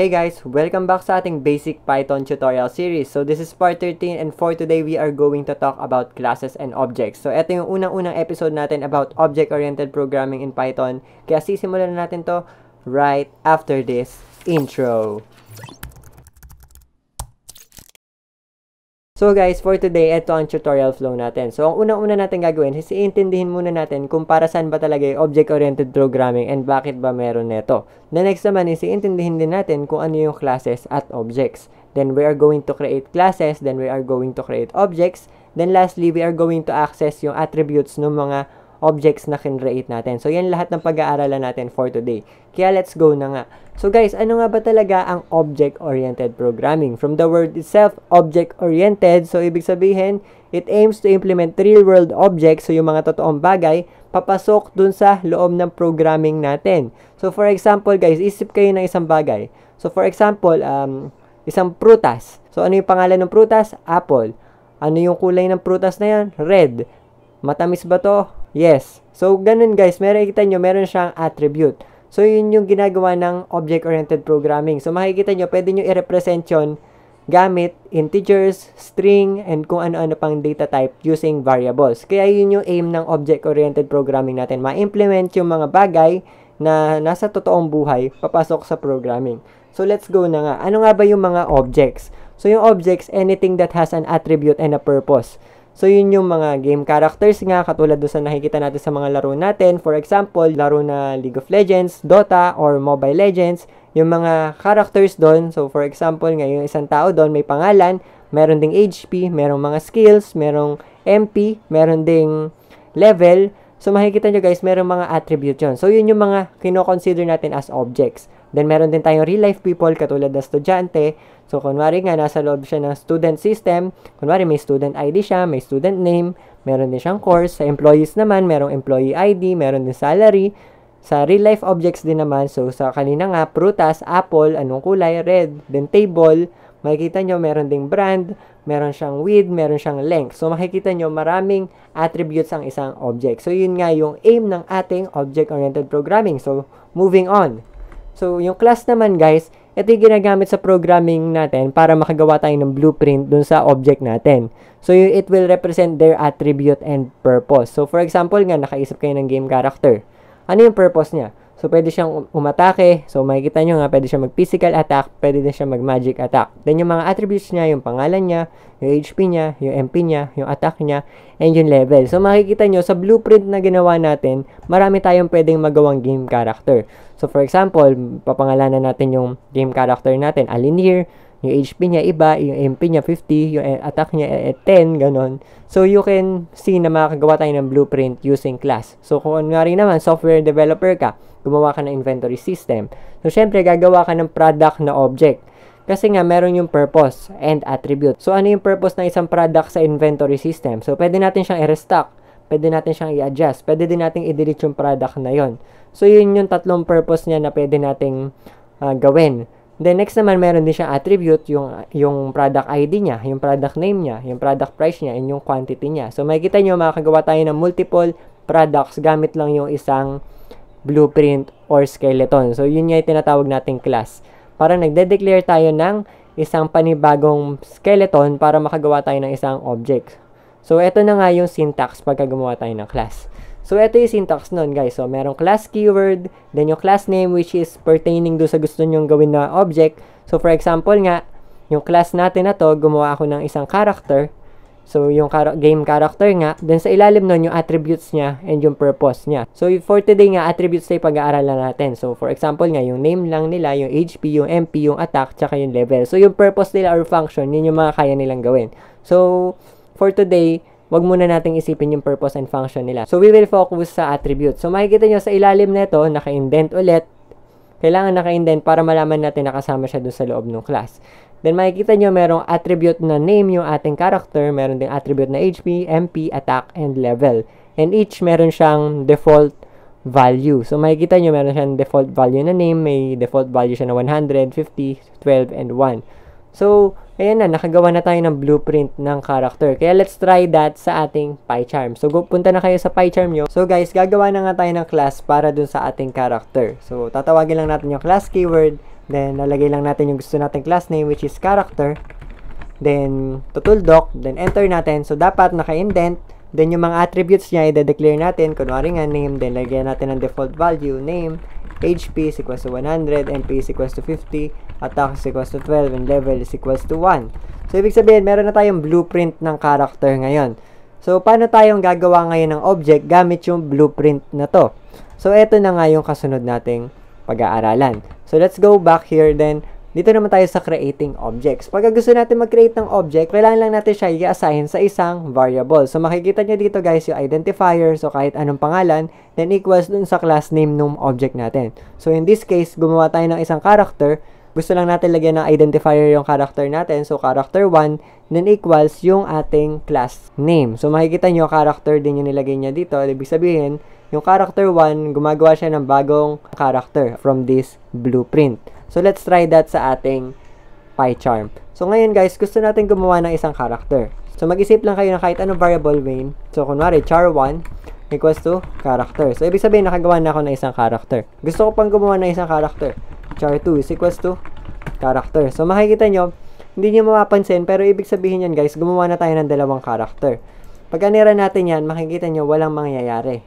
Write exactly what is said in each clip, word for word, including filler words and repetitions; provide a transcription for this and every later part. Hey guys, welcome back sa ating basic Python tutorial series. So this is part thirteen and for today we are going to talk about classes and objects. So ito yung unang-unang episode natin about object-oriented programming in Python. Kaya sisimulan na natin to right after this intro. So guys, for today, ito ang tutorial flow natin. So ang unang-una natin gagawin is iintindihin muna natin kung para saan ba talaga yung object-oriented programming and bakit ba meron nito. The next naman is iintindihin din natin kung ano yung classes at objects. Then we are going to create classes, then we are going to create objects. Then lastly, we are going to access yung attributes ng mga objects na kinreate natin. So yan lahat ng pag-aaralan natin for today. Kaya let's go na nga. So guys, ano nga ba talaga ang object-oriented programming? From the word itself, object-oriented. So ibig sabihin, it aims to implement real-world objects, so yung mga totoong bagay, papasok dun sa loob ng programming natin. So for example guys, isip kayo ng isang bagay. So for example, um, isang prutas. So ano yung pangalan ng prutas? Apple. Ano yung kulay ng prutas na yan? Red. Matamis ba to? Yes. So ganun guys, makikita nyo, meron siyang attribute. So, yun yung ginagawa ng object-oriented programming. So, makikita nyo, pwede nyo i-represent yun gamit integers, string, and kung ano-ano pang data type using variables. Kaya yun yung aim ng object-oriented programming natin. Ma-implement yung mga bagay na nasa totoong buhay, papasok sa programming. So, let's go na nga. Ano nga ba yung mga objects? So, yung objects, anything that has an attribute and a purpose. So, yun yung mga game characters nga, katulad doon sa nakikita natin sa mga laro natin. For example, laro na League of Legends, Dota, or Mobile Legends. Yung mga characters doon, so for example, ngayon isang tao doon, may pangalan, meron ding H P, merong mga skills, merong M P, meron ding level. So, makikita nyo guys, merong mga attribute yun. So, yun yung mga kinoconsider natin as objects. Then, meron din tayong real-life people, katulad na estudyante. So, kunwari nga, nasa loob siya ng student system. Kunwari, may student I D siya, may student name, meron din siyang course. Sa employees naman, merong employee I D, meron din salary. Sa real-life objects din naman, so sa kanina nga, prutas, apple, anong kulay, red, then table. Makikita nyo, meron ding brand, meron siyang width, meron siyang length. So, makikita nyo, maraming attributes ang isang object. So, yun nga yung aim ng ating object-oriented programming. So, moving on. So, yung class naman guys, ito yung ginagamit sa programming natin para makagawa tayo ng blueprint dun sa object natin. So, yung, it will represent their attribute and purpose. So, for example nga, nakaisip kayo ng game character. Ano yung purpose niya? So, pwede siyang umatake. So, makikita nyo nga, pwede siyang mag-physical attack, pwede din siyang mag-magic attack. Then, yung mga attributes niya, yung pangalan niya, yung H P niya, yung M P niya, yung attack niya, and yung level. So, makikita nyo, sa blueprint na ginawa natin, marami tayong pwedeng magawang game character. So, for example, papangalanan natin yung game character natin, Alinear, yung H P niya iba, yung M P niya fifty, yung attack niya ten, ganon. So, you can see na makagawa tayo ng blueprint using class. So, kung nga rin naman, software developer ka, gumawa ka ng inventory system. So, syempre, gagawa ka ng product na object. Kasi nga, meron yung purpose and attribute. So, ano yung purpose ng isang product sa inventory system? So, pwede natin siyang i-restock. Pwede natin siyang i-adjust. Pwede din natin i-delete yung product na yon. So, yun yung tatlong purpose niya na pwede nating uh, gawin. Then, next naman, meron din siyang attribute, yung, yung product I D niya, yung product name niya, yung product price niya, and yung quantity niya. So, makikita nyo, makakagawa tayo ng multiple products gamit lang yung isang blueprint or skeleton. So, yun nga yung tinatawag nating class. Para nagde-declare tayo ng isang panibagong skeleton para makagawa tayo ng isang object. So, ito na nga yung syntax pagka gumawa tayo ng class. So, ito yung syntax nun, guys. So, merong class keyword, then yung class name which is pertaining do sa gusto nyong gawin na object. So, for example nga, yung class natin na to, gumawa ako ng isang character. So, yung game character nga. Then, sa ilalim nun, yung attributes niya and yung purpose niya. So, for today nga, attributes na pag-aaralan natin. So, for example nga, yung name lang nila, yung H P, yung M P, yung attack, tsaka yung level. So, yung purpose nila or function, yun yung mga kaya nilang gawin. So, for today, wag muna nating isipin yung purpose and function nila. So, we will focus sa attributes. So, makikita nyo sa ilalim nito, naka-indent ulit. Kailangan naka-indent para malaman natin nakasama siya doon sa loob ng class. Then, makikita nyo, merong attribute na name yung ating character. Meron din attribute na H P, M P, attack, and level. And each, meron siyang default value. So, makikita nyo, meron siyang default value na name. May default value siya na one hundred, fifty, twelve, and one. So, ayan na, nakagawa na tayo ng blueprint ng character. Kaya, let's try that sa ating PyCharm. So, punta na kayo sa PyCharm nyo. So, guys, gagawa na nga tayo ng class para dun sa ating character. So, tatawagin lang natin yung class keyword. Then, lalagay lang natin yung gusto nating class name, which is character. Then, tutuldok. Then, enter natin. So, dapat naka-indent. Then, yung mga attributes niya, i-declare natin. Kunwari nga, name. Then, lagyan natin ng default value, name. H P is equals to one hundred, M P is equals to fifty, attack is equals to twelve, and level is equals to one. So, ibig sabihin, meron na tayong blueprint ng character ngayon. So, paano tayong gagawa ngayon ng object gamit yung blueprint na to? So, eto na nga yung kasunod nating pag-aaralan. So, let's go back here then. Dito naman tayo sa creating objects. Pagka gusto natin mag-create ng object, kailangan lang natin siya i-assign sa isang variable. So, makikita nyo dito guys yung identifier. So, kahit anong pangalan, then equals dun sa class name ng object natin. So, in this case, gumawa tayo ng isang character. Gusto lang natin lagyan ng identifier yung character natin. So, character one, then equals yung ating class name. So, makikita nyo, character din yung nilagay niya dito. Ibig sabihin, yung character one, gumagawa siya ng bagong character from this blueprint. So, let's try that sa ating PyCharm. So, ngayon guys, gusto natin gumawa ng isang character. So, mag-isip lang kayo ng kahit anong variable main. So, kunwari, char one equals to character. So, ibig sabihin, nakagawa na ako ng isang character. Gusto ko pang gumawa ng isang character. char two is equals to character. So, makikita nyo, hindi nyo mapapansin, pero ibig sabihin yan guys, gumawa na tayo ng dalawang character. Pag anira natin yan, makikita nyo, walang mangyayari.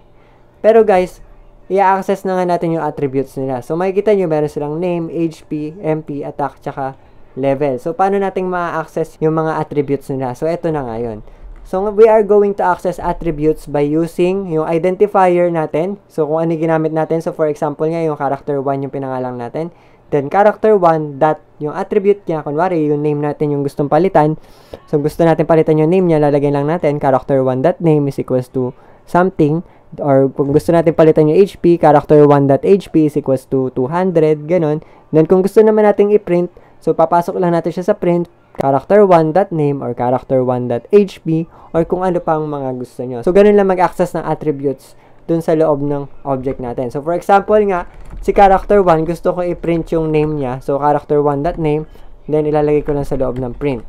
Pero guys, i-access na nga natin yung attributes nila. So, makikita nyo, meron silang name, H P, M P, attack, tsaka level. So, paano natin ma-access yung mga attributes nila? So, eto na nga yun. So, we are going to access attributes by using yung identifier natin. So, kung ano ginamit natin. So, for example nga, yung character one yung pinangalan natin. Then, character one dot yung attribute niya. Kunwari, yung name natin yung gustong palitan. So, gusto natin palitan yung name niya. Lalagyan lang natin, character one dot name is equals to something. Or kung gusto natin palitan yung H P, character one dot H P is equals to two hundred, ganun. Then, kung gusto naman natin i-print, so, papasok lang natin siya sa print, character one dot name or character one dot H P or kung ano pang mga gusto nyo. So, ganun lang mag-access ng attributes dun sa loob ng object natin. So, for example nga, si character one, gusto ko i-print yung name niya. So, character one dot name, then ilalagay ko lang sa loob ng print.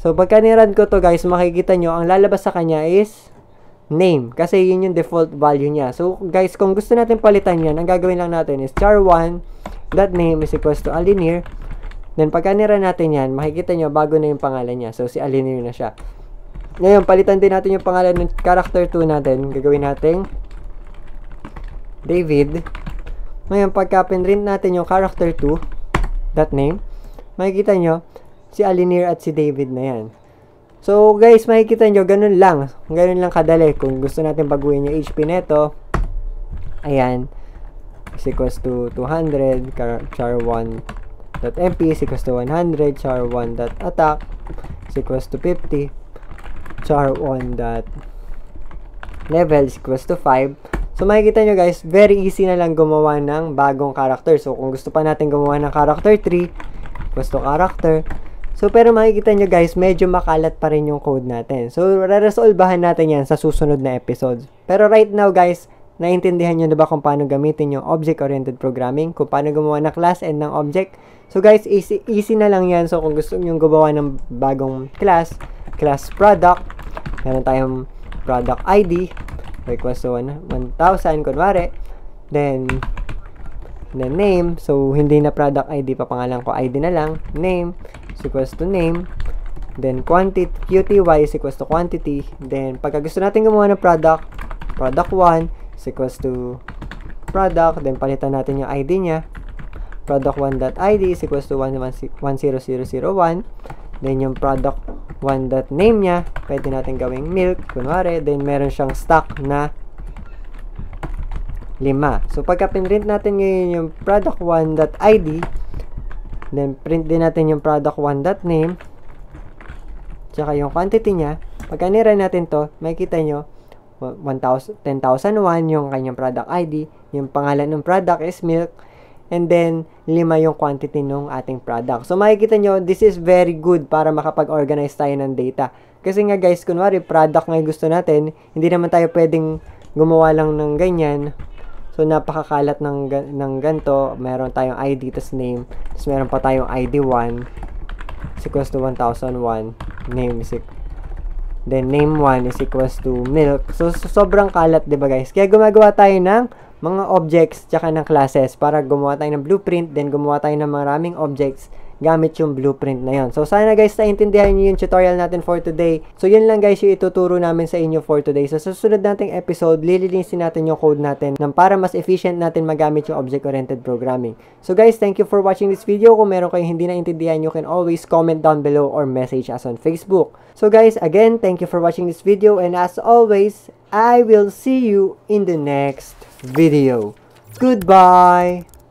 So, pagka nirun ko to guys, makikita nyo, ang lalabas sa kanya is name. Kasi yun yung default value niya. So, guys, kung gusto natin palitan yan, ang gagawin lang natin is char one dot name is equals to Alinear. Then, pagka nira natin yan, makikita nyo, bago na yung pangalan niya. So, si Alinear na siya. Ngayon, palitan din natin yung pangalan ng character two natin. Gagawin natin David. Ngayon, pagka pinrint natin yung character two dot name, makikita nyo, si Alinear at si David na yan. So, guys, makikita nyo, ganun lang. Ganun lang kadali. Kung gusto natin baguhin yung H P neto, ayan, is equals to two hundred, char one dot M P is equals to one hundred, char one dot attack is equals to fifty, char one dot level is equals to five. So, makikita nyo, guys, very easy na lang gumawa ng bagong character. So, kung gusto pa natin gumawa ng character three, equals to character. So, pero makikita nyo guys, medyo makalat pa rin yung code natin. So, re-resolvahan natin yan sa susunod na episodes. Pero right now guys, naintindihan nyo na ba kung paano gamitin yung object-oriented programming? Kung paano gumawa ng class and ng object? So guys, easy, easy na lang yan. So, kung gusto nyo gumawa ng bagong class, class product, meron tayong product I D, request to one thousand, kunwari. Then, then name. So, hindi na product I D, papangalan ko I D na lang. Name is equals to name, then quantity, Q T Y is equals to quantity, then pagka gusto natin gumawa ng product, product one is equals to product, then palitan natin yung I D niya, product one dot I D is equals to one one zero zero zero one, then yung product one dot name niya, pwede natin gawing milk, kunwari, then meron siyang stock na lima. So pagka pinrint natin ngayon yung product one dot I D, then, print din natin yung product one dot name tsaka yung quantity niya. Pagka nira natin to, makikita nyo, ten thousand one yung kanyang product I D. Yung pangalan ng product is milk. And then, lima yung quantity ng ating product. So, makikita nyo, this is very good para makapag-organize tayo ng data. Kasi nga guys, kunwari, product nga gusto natin, hindi naman tayo pwedeng gumawa lang ng ganyan. So, napakakalat ng, ng ganito. Meron tayong I D, tas name. Tas meron pa tayong I D one. Is equals to one thousand one. Name is equals. Then, name one is equals to milk. So, so sobrang kalat, diba guys? Kaya gumagawa tayo ng mga objects tsaka ng classes para gumawa tayo ng blueprint, then gumawa tayo ng maraming objects gamit yung blueprint na yun. So, sana guys, naintindihan nyo yung tutorial natin for today. So, yun lang guys yung ituturo namin sa inyo for today. So, sa susunod nating episode, lilinisin natin yung code natin ng para mas efficient natin magamit yung object-oriented programming. So, guys, thank you for watching this video. Kung meron kayong hindi naintindihan, you can always comment down below or message us on Facebook. So, guys, again, thank you for watching this video. And as always, I will see you in the next video. Goodbye!